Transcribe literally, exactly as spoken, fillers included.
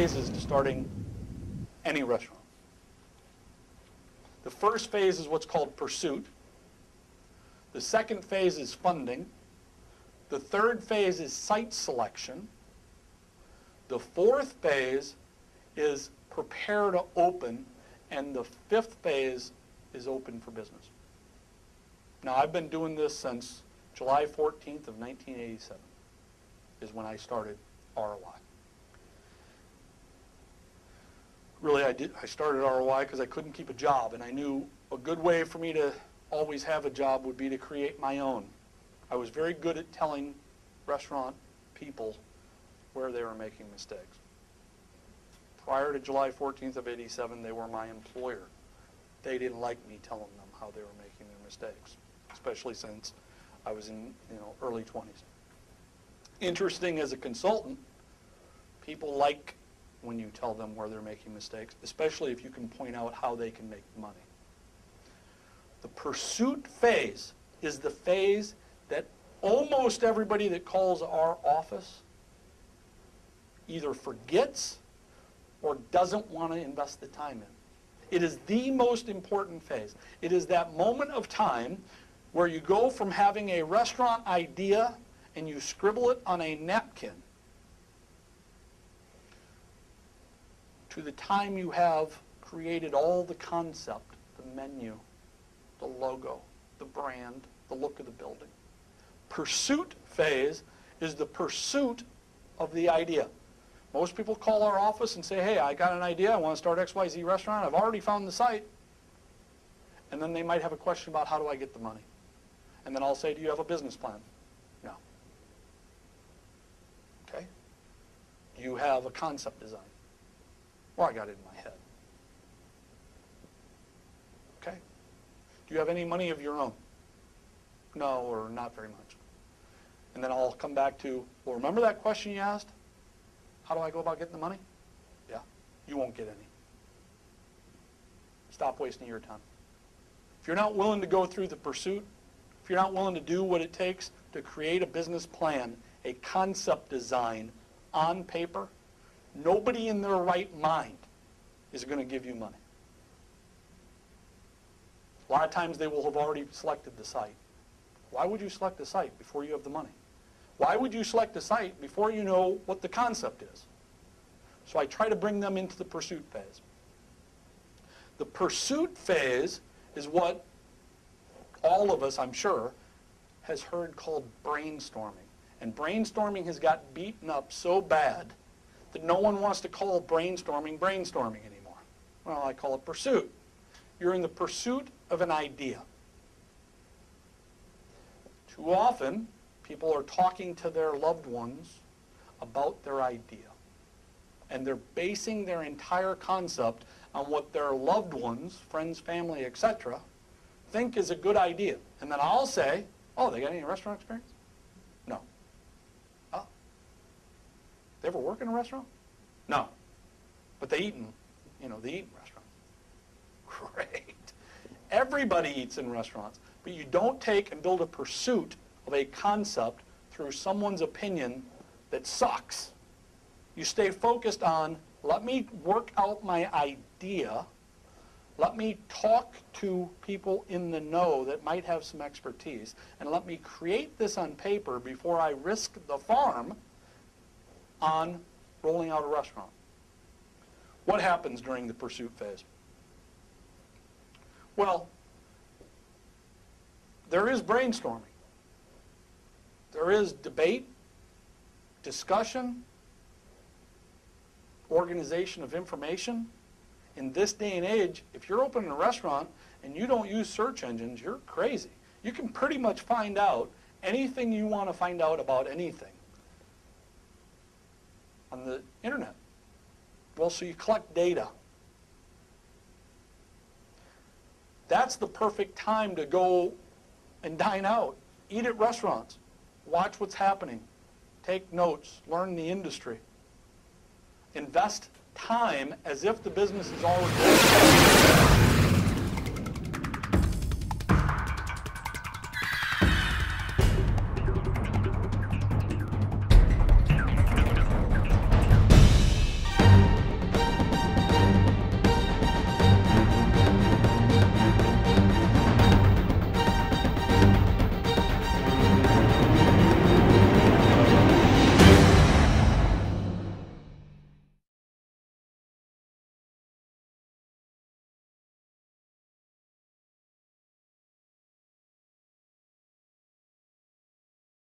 phase is to starting any restaurant. The first phase is what's called pursuit. The second phase is funding. The third phase is site selection. The fourth phase is prepare to open. And the fifth phase is open for business. Now, I've been doing this since July fourteenth of nineteen eighty-seven is when I started R O I. Really, I, did, I started R O I because I couldn't keep a job, and I knew a good way for me to always have a job would be to create my own. I was very good at telling restaurant people where they were making mistakes. Prior to July fourteenth of eighty-seven, they were my employer. They didn't like me telling them how they were making their mistakes, especially since I was in, you know, early twenties. Interesting as a consultant, people like when you tell them where they're making mistakes, especially if you can point out how they can make money. The pursuit phase is the phase that almost everybody that calls our office either forgets or doesn't want to invest the time in. It is the most important phase. It is that moment of time where you go from having a restaurant idea and you scribble it on a napkin to the time you have created all the concept, the menu, the logo, the brand, the look of the building. Pursuit phase is the pursuit of the idea. Most people call our office and say, hey, I got an idea, I want to start X Y Z restaurant, I've already found the site. And then they might have a question about how do I get the money? And then I'll say, do you have a business plan? No. Okay. Do you have a concept design? Well, I got it in my head. Okay. Do you have any money of your own? No, or not very much. And then I'll come back to, well, remember that question you asked? How do I go about getting the money? Yeah, you won't get any. Stop wasting your time. If you're not willing to go through the pursuit, if you're not willing to do what it takes to create a business plan, a concept design on paper, nobody in their right mind is going to give you money. A lot of times they will have already selected the site. Why would you select the site before you have the money? Why would you select a site before you know what the concept is? So I try to bring them into the pursuit phase. The pursuit phase is what all of us, I'm sure, has heard called brainstorming. And brainstorming has got beaten up so bad that no one wants to call brainstorming brainstorming anymore. Well, I call it pursuit. You're in the pursuit of an idea. Too often, people are talking to their loved ones about their idea. And they're basing their entire concept on what their loved ones, friends, family, et cetera, think is a good idea. And then I'll say, oh, they got any restaurant experience? No. Oh. They ever work in a restaurant? No. But they eat in, you know, they eat in restaurants. Great. Everybody eats in restaurants. But you don't take and build a pursuit of a concept through someone's opinion that sucks. You stay focused on, let me work out my idea, let me talk to people in the know that might have some expertise, and let me create this on paper before I risk the farm on rolling out a restaurant. What happens during the pursuit phase? Well, there is brainstorming. There is debate, discussion, organization of information. In this day and age, if you're opening a restaurant and you don't use search engines, you're crazy. You can pretty much find out anything you want to find out about anything on the internet. Well, so you collect data. That's the perfect time to go and dine out, eat at restaurants. Watch what's happening. Take notes. Learn the industry. Invest time as if the business is already